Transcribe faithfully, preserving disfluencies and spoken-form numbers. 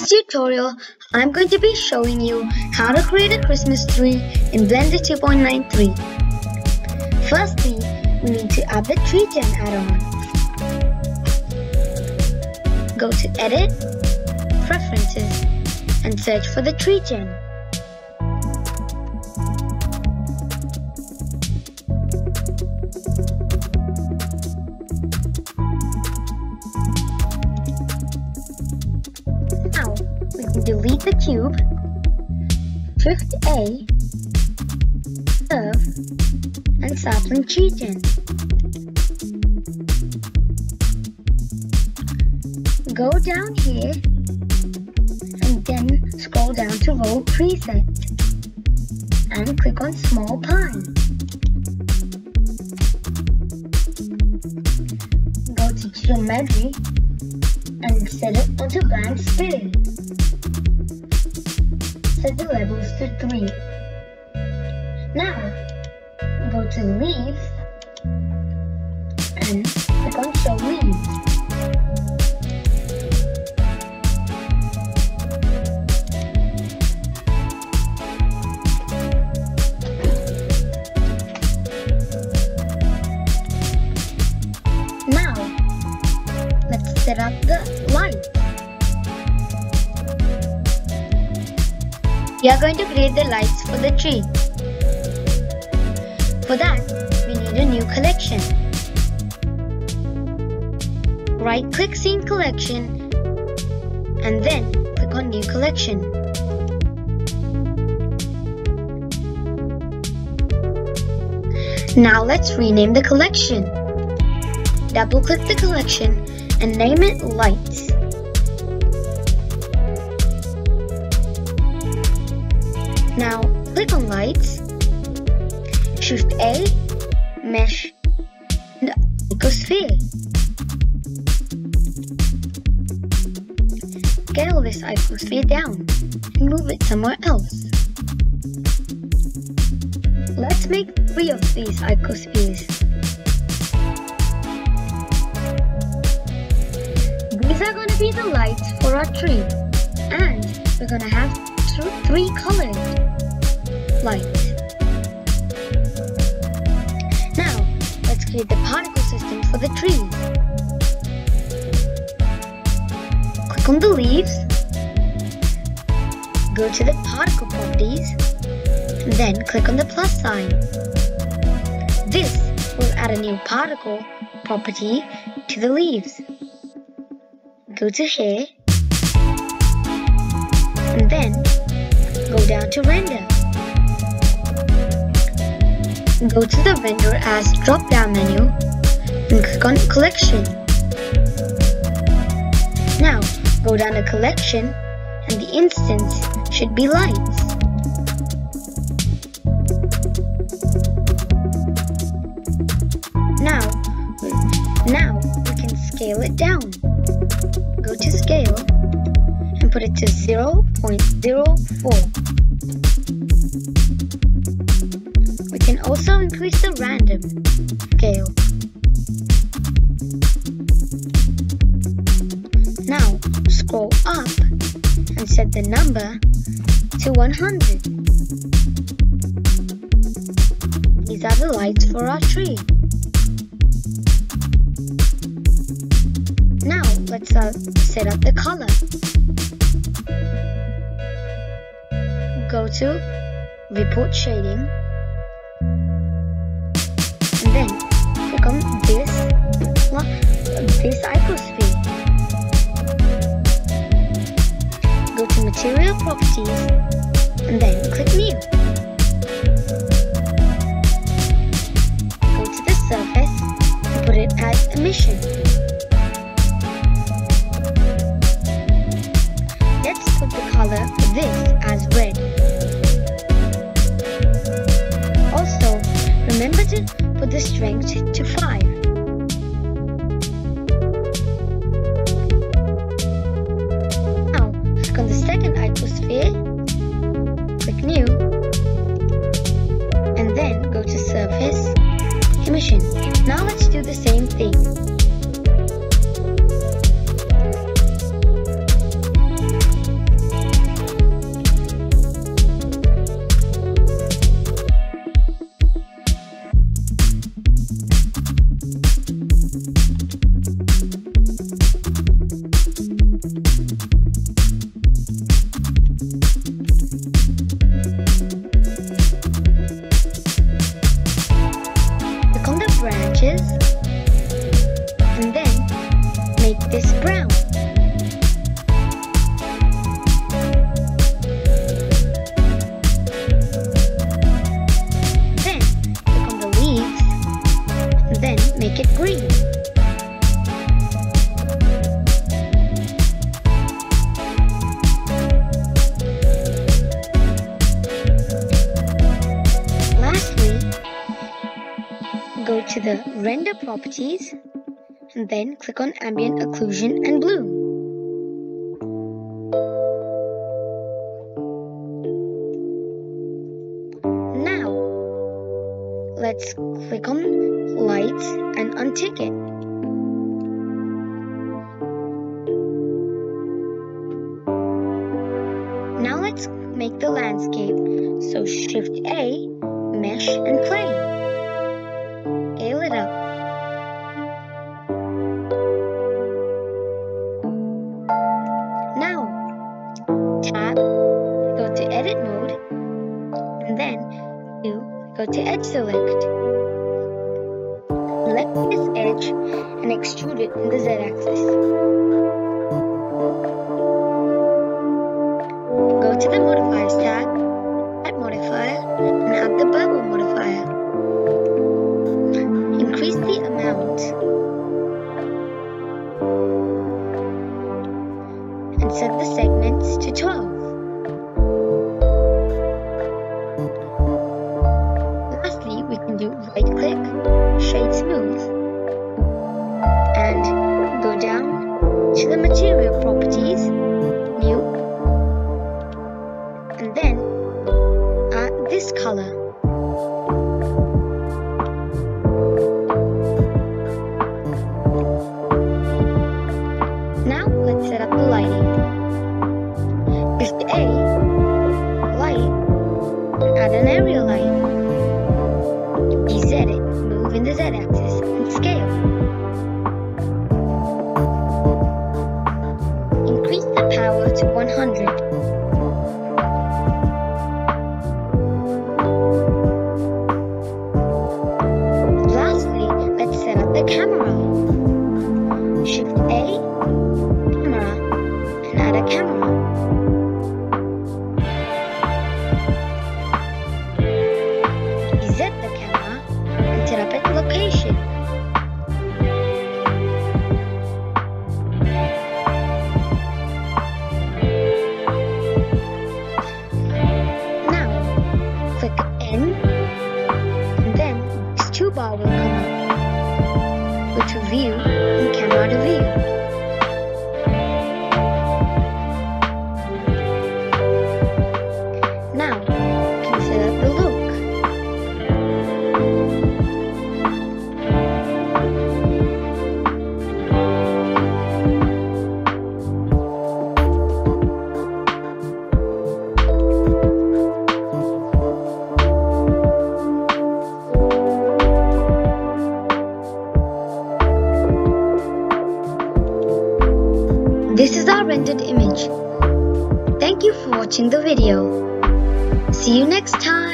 this tutorial, I'm going to be showing you how to create a Christmas tree in Blender two point nine three. Firstly, we need to add the TreeGen add-on. Go to Edit, Preferences, and search for the TreeGen. Delete the cube, Shift A, Curve, and sapling TreeGen. Go down here and then scroll down to Roll Preset and click on Small Pine. Go to Geometry and set it onto Blank Sphere. Set the levels to three. Now, go to Leaves and click on Show Leaves. Now, let's set up the light. We are going to create the lights for the tree. For that, we need a new collection. Right-click Scene Collection and then click on New Collection. Now let's rename the collection. Double-click the collection and name it Lights. Now, click on Lights, Shift A, Mesh, and Icosphere. Scale this icosphere down and move it somewhere else. Let's make three of these icospheres. These are going to be the lights for our tree, and we're going to have three colored lights. Now, let's create the particle system for the trees. Click on the leaves, go to the particle properties, and then click on the plus sign. This will add a new particle property to the leaves. Go to here, and then go down to Render. Go to the Render As drop-down menu and click on Collection. Now, go down to Collection and the instance should be Lights. Now, now we can scale it down. Go to Scale and put it to zero point zero four. We can also increase the random scale. Now, scroll up and set the number to one hundred. These are the lights for our tree. Now, let's uh, set up the color. Go to Report Shading and then click on this, this icosphere. Go to Material Properties and then click New. Go to the surface and put it as Emission. Let's put the color for this as red. Remember to put the strength to five. Now, click on the second icosphere, click New, and then go to Surface, Emission. Now let's do the same thing. the Render Properties, and then click on Ambient Occlusion and Bloom. Now, let's click on Lights and untick it. Now let's make the landscape, so Shift A, Mesh and Play. Go to Edge Select, select this edge and extrude it in the Z-axis. Go to the Modifiers tab, Add Modifier and add the Bubble modifier. Increase the amount and set the segments to twelve. Right-click, Shade Smooth, and go down to the Material Properties, New, and then add this color. Now let's set up the lighting. Just A, light, and add an area light. Z it, move in the Z axis and scale. Increase the power to one hundred. Lastly, let's set up the camera. Shift A, camera, and add a camera. Bar will come up. Go to View and Camera to View. Now, consider the look. This is our rendered image. Thank you for watching the video. See you next time.